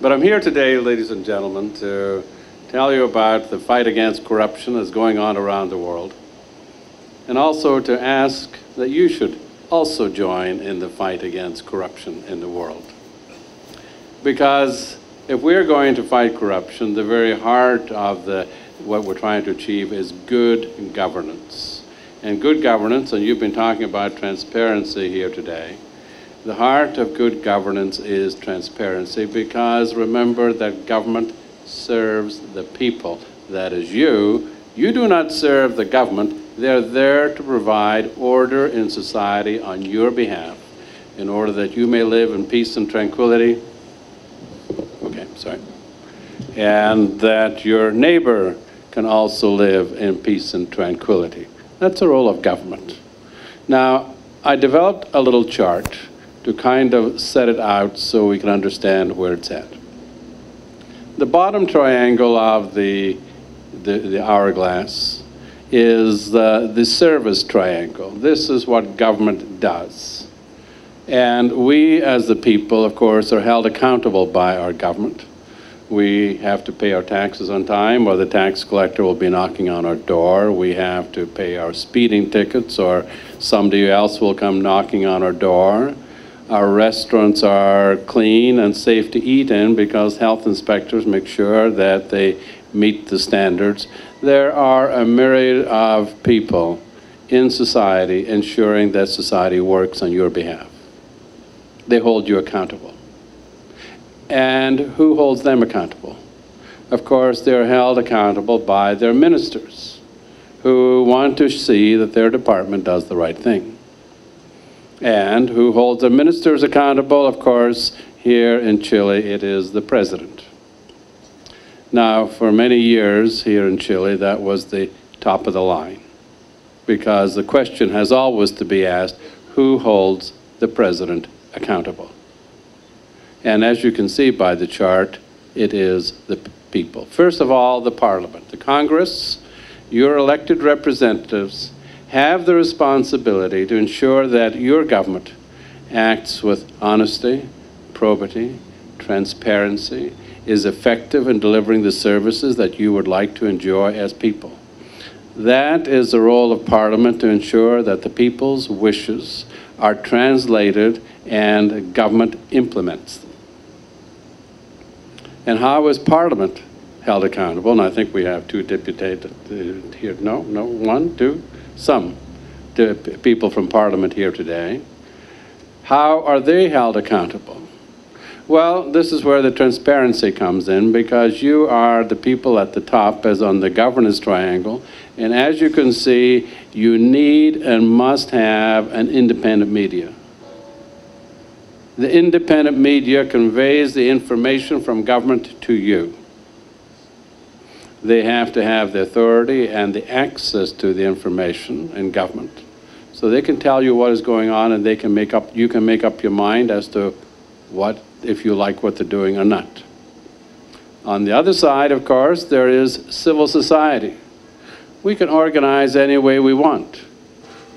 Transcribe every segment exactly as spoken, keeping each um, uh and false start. But I'm here today, ladies and gentlemen, to tell you about the fight against corruption that's going on around the world, and also to ask that you should also join in the fight against corruption in the world. Because if we're going to fight corruption, the very heart of the, what we're trying to achieve is good governance. And good governance, and you've been talking about transparency here today, the heart of good governance is transparency, because remember that government serves the people. That is you. You do not serve the government. They're there to provide order in society on your behalf in order that you may live in peace and tranquility. Okay, sorry. And that your neighbor can also live in peace and tranquility. That's the role of government. Now, I developed a little chart to kind of set it out so we can understand where it's at. The bottom triangle of the, the, the hourglass is the, the service triangle. This is what government does. And we as the people, of course, are held accountable by our government. We have to pay our taxes on time, or the tax collector will be knocking on our door. We have to pay our speeding tickets, or somebody else will come knocking on our door. Our restaurants are clean and safe to eat in because health inspectors make sure that they meet the standards. There are a myriad of people in society ensuring that society works on your behalf. They hold you accountable. And who holds them accountable? Of course, they're held accountable by their ministers, who want to see that their department does the right thing. And who holds the ministers accountable? Of course, here in Chile, it is the president. Now, for many years here in Chile, that was the top of the line, because the question has always to be asked, who holds the president accountable? And as you can see by the chart, it is the people. First of all, the parliament, the Congress, your elected representatives have the responsibility to ensure that your government acts with honesty, probity, transparency, is effective in delivering the services that you would like to enjoy as people. That is the role of parliament, to ensure that the people's wishes are translated and government implements them. And how is parliament held accountable? And I think we have two deputies here. No, no, one, two, some people from parliament here today. How are they held accountable? Well, this is where the transparency comes in, because you are the people at the top, as on the governance triangle. And as you can see, you need and must have an independent media. The independent media conveys the information from government to you. They have to have the authority and the access to the information in government. So they can tell you what is going on, and they can make up, you can make up your mind as to what, if you like what they're doing or not. On the other side, of course, there is civil society. We can organize any way we want.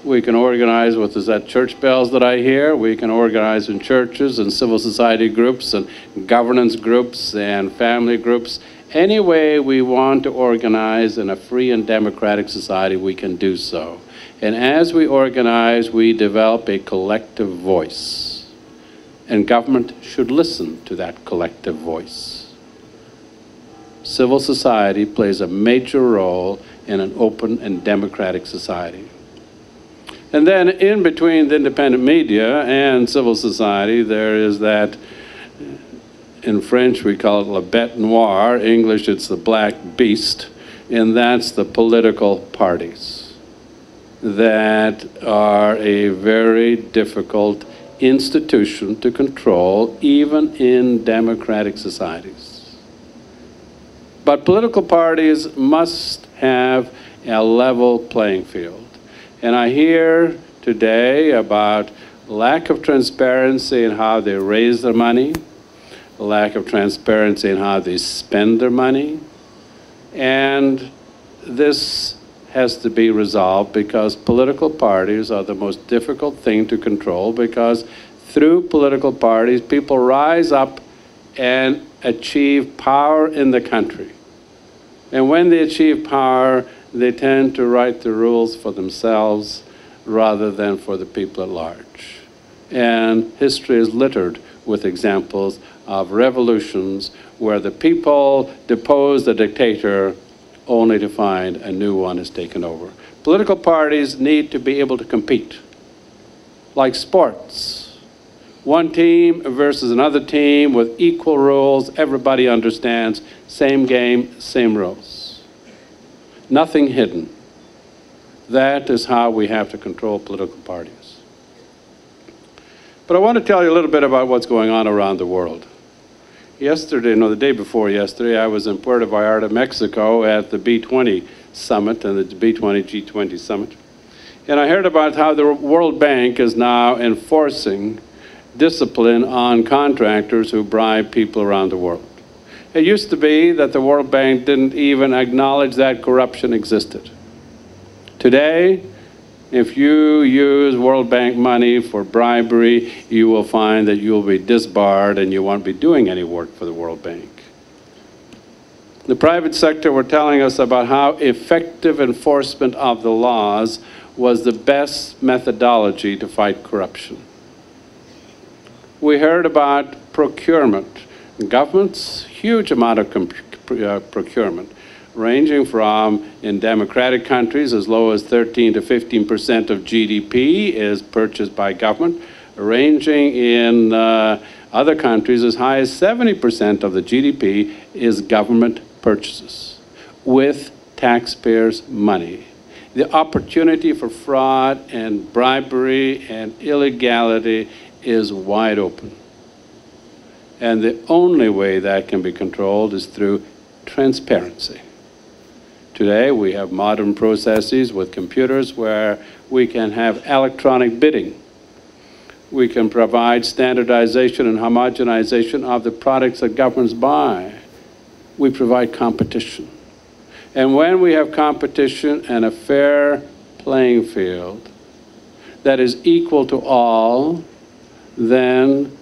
We can organize what is that church bells that I hear. We can organize in churches and civil society groups and governance groups and family groups. Any way we want to organize in a free and democratic society, we can do so. And as we organize, we develop a collective voice. And government should listen to that collective voice. Civil society plays a major role in an open and democratic society. And then in between the independent media and civil society, there is that, in French we call it la bête noire, English it's the black beast, and that's the political parties that are a very difficult institution to control, even in democratic societies. But political parties must have a level playing field. And I hear today about lack of transparency in how they raise their money, lack of transparency in how they spend their money, and this has to be resolved, because political parties are the most difficult thing to control, because through political parties people rise up and achieve power in the country. And when they achieve power, they tend to write the rules for themselves rather than for the people at large. And history is littered with examples of revolutions where the people depose the dictator only to find a new one has taken over. Political parties need to be able to compete. Like sports, one team versus another team with equal rules, everybody understands, same game, same rules. Nothing hidden. That is how we have to control political parties. But I want to tell you a little bit about what's going on around the world. Yesterday, no, the day before yesterday, I was in Puerto Vallarta, Mexico at the B twenty summit and the B twenty G twenty summit. And I heard about how the World Bank is now enforcing discipline on contractors who bribe people around the world. It used to be that the World Bank didn't even acknowledge that corruption existed. Today, if you use World Bank money for bribery, you will find that you will be disbarred and you won't be doing any work for the World Bank. The private sector were telling us about how effective enforcement of the laws was the best methodology to fight corruption. We heard about procurement. Governments, huge amount of uh, procurement. Ranging from, in democratic countries, as low as thirteen to fifteen percent of G D P is purchased by government, ranging in uh, other countries as high as seventy percent of the G D P is government purchases with taxpayers' money. The opportunity for fraud and bribery and illegality is wide open. And the only way that can be controlled is through transparency. Today, we have modern processes with computers where we can have electronic bidding. We can provide standardization and homogenization of the products that governments buy. We provide competition. And when we have competition and a fair playing field that is equal to all, then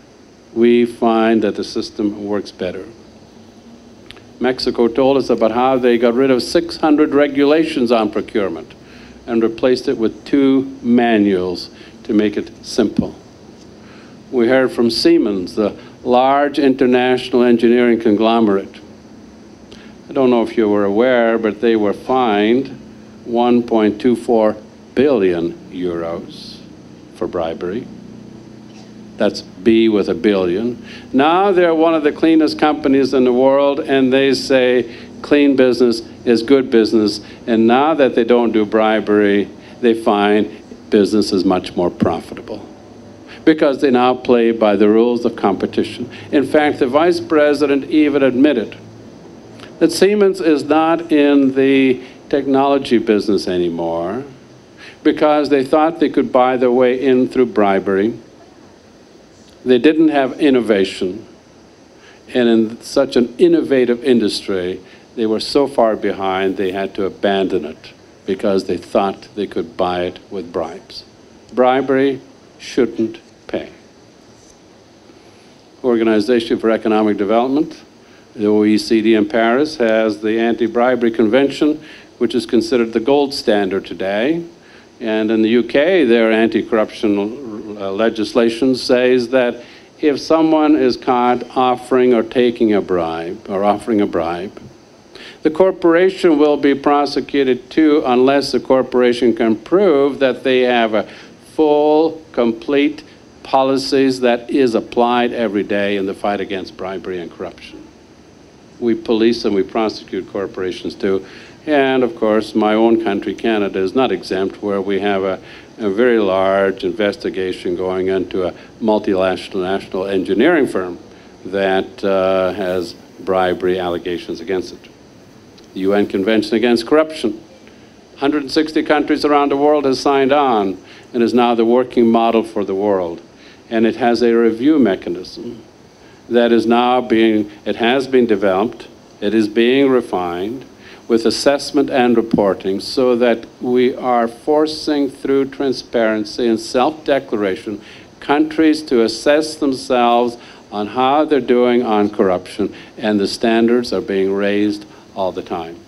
we find that the system works better. Mexico told us about how they got rid of six hundred regulations on procurement and replaced it with two manuals to make it simple. We heard from Siemens, the large international engineering conglomerate. I don't know if you were aware, but they were fined one point two four billion euros for bribery. That's B with a billion. Now they're one of the cleanest companies in the world, and they say clean business is good business. And now that they don't do bribery, they find business is much more profitable because they now play by the rules of competition. In fact, the vice president even admitted that Siemens is not in the technology business anymore because they thought they could buy their way in through bribery. They didn't have innovation, and in such an innovative industry, they were so far behind they had to abandon it because they thought they could buy it with bribes. Bribery shouldn't pay. Organization for Economic Development, the O E C D in Paris, has the Anti-Bribery Convention, which is considered the gold standard today. And in the U K, their anti-corruption uh, legislation says that if someone is caught offering or taking a bribe, or offering a bribe, the corporation will be prosecuted too unless the corporation can prove that they have a full, complete policies that is applied every day in the fight against bribery and corruption. We police and we prosecute corporations too. And of course, my own country, Canada, is not exempt, where we have a, a very large investigation going into a multinational national engineering firm that uh, has bribery allegations against it. The U N Convention Against Corruption. one hundred sixty countries around the world has signed on and is now the working model for the world. And it has a review mechanism that is now being, it has been developed, it is being refined, with assessment and reporting so that we are forcing through transparency and self-declaration countries to assess themselves on how they're doing on corruption, and the standards are being raised all the time.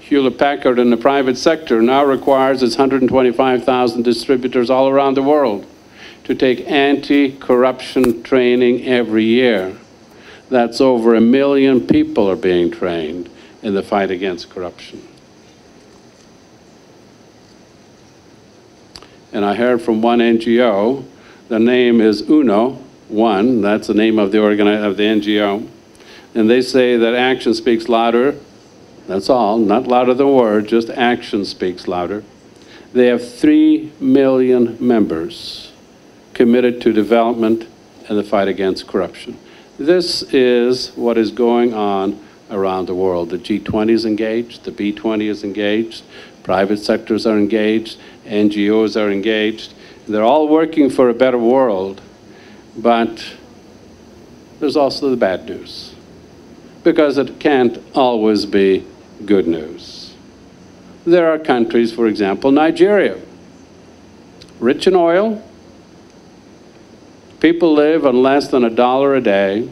Hewlett-Packard in the private sector now requires its one hundred twenty-five thousand distributors all around the world to take anti-corruption training every year. That's over a million people are being trained in the fight against corruption. And I heard from one N G O, the name is UNO, one, that's the name of the, organi of the N G O, and they say that action speaks louder, that's all, not louder than word, just action speaks louder. They have three million members committed to development and the fight against corruption. This is what is going on around the world. The G twenty is engaged, the B twenty is engaged, private sectors are engaged, N G Os are engaged. They're all working for a better world, but there's also the bad news, because it can't always be good news. There are countries, for example, Nigeria, rich in oil. People live on less than a dollar a day.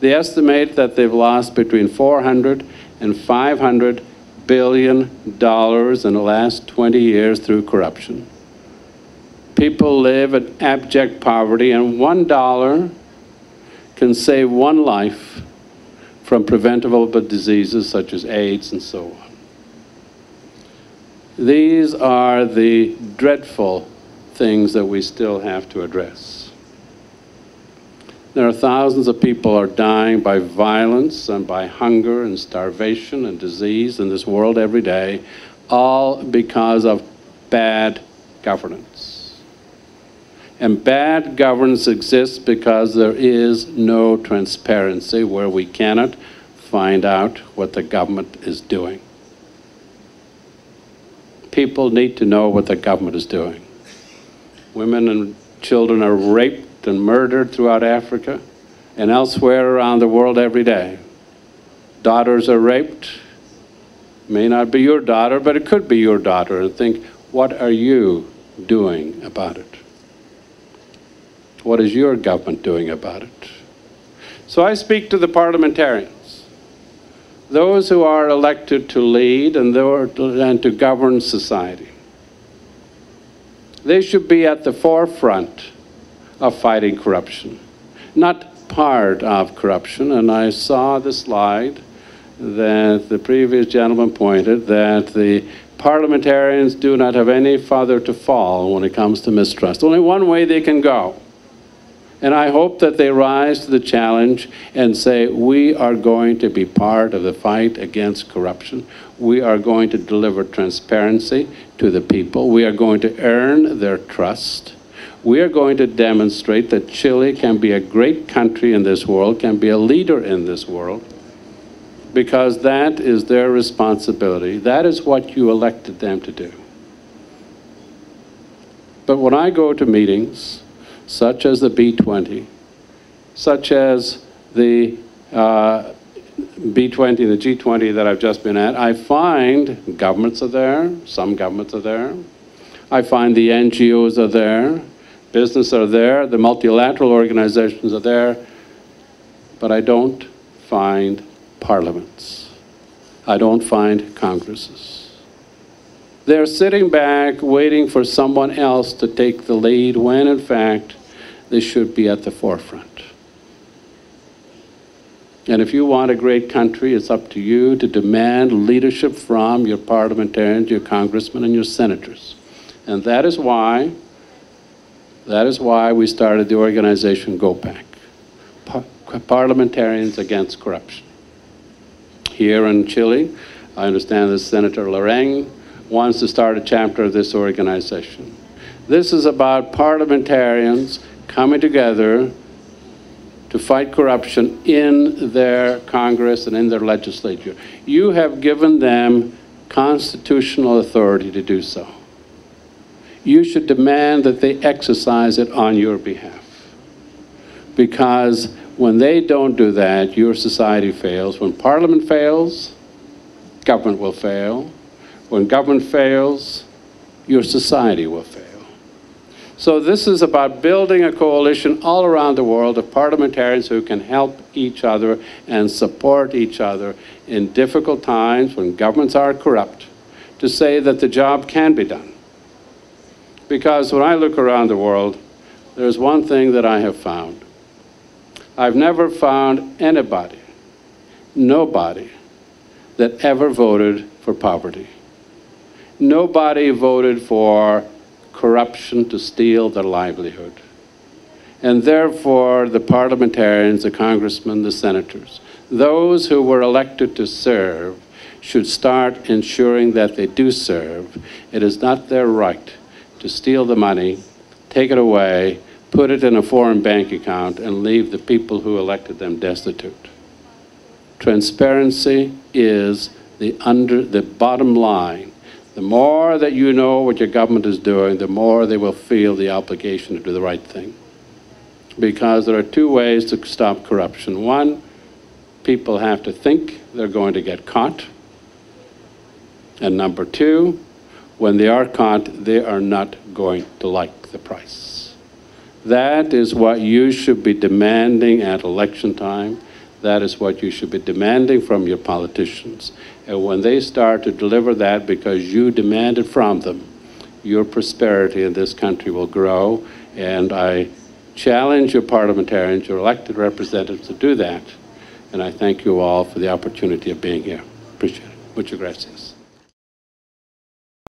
They estimate that they've lost between four hundred and five hundred billion dollars in the last twenty years through corruption. People live in abject poverty, and one dollar can save one life from preventable diseases such as AIDS and so on. These are the dreadful things that we still have to address. There are thousands of people are dying by violence and by hunger and starvation and disease in this world every day, all because of bad governance. And bad governance exists because there is no transparency, where we cannot find out what the government is doing. People need to know what the government is doing. Women and children are raped and murdered throughout Africa and elsewhere around the world every day. Daughters are raped. May not be your daughter, but it could be your daughter. And think, what are you doing about it? What is your government doing about it? So I speak to the parliamentarians, those who are elected to lead and to govern society. They should be at the forefront of fighting corruption, not part of corruption. And I saw the slide that the previous gentleman pointed, that the parliamentarians do not have any further to fall when it comes to mistrust. Only one way they can go. And I hope that they rise to the challenge and say, we are going to be part of the fight against corruption. We are going to deliver transparency to the people. We are going to earn their trust. We are going to demonstrate that Chile can be a great country in this world, can be a leader in this world, because that is their responsibility. That is what you elected them to do. But when I go to meetings, such as the B twenty, such as the uh, B twenty, the G twenty that I've just been at, I find governments are there, some governments are there. I find the N G Os are there. Business are there, the multilateral organizations are there, but I don't find parliaments. I don't find congresses. They're sitting back waiting for someone else to take the lead when, in fact, they should be at the forefront. And if you want a great country, it's up to you to demand leadership from your parliamentarians, your congressmen, and your senators. And that is why That is why we started the organization GOPAC, Par Parliamentarians Against Corruption. Here in Chile, I understand that Senator Loring wants to start a chapter of this organization. This is about parliamentarians coming together to fight corruption in their Congress and in their legislature. You have given them constitutional authority to do so. You should demand that they exercise it on your behalf. Because when they don't do that, your society fails. When Parliament fails, government will fail. When government fails, your society will fail. So this is about building a coalition all around the world of parliamentarians who can help each other and support each other in difficult times when governments are corrupt, to say that the job can be done. Because when I look around the world, there's one thing that I have found. I've never found anybody, nobody, that ever voted for poverty. Nobody voted for corruption to steal their livelihood. And therefore, the parliamentarians, the congressmen, the senators, those who were elected to serve should start ensuring that they do serve. It is not their right to steal the money, take it away, put it in a foreign bank account, and leave the people who elected them destitute. Transparency is the, under, the bottom line. The more that you know what your government is doing, the more they will feel the obligation to do the right thing. Because there are two ways to stop corruption. One, people have to think they're going to get caught. And number two, when they are caught, they are not going to like the price. That is what you should be demanding at election time. That is what you should be demanding from your politicians. And when they start to deliver that because you demand it from them, your prosperity in this country will grow. And I challenge your parliamentarians, your elected representatives, to do that. And I thank you all for the opportunity of being here. Appreciate it. Muchas gracias.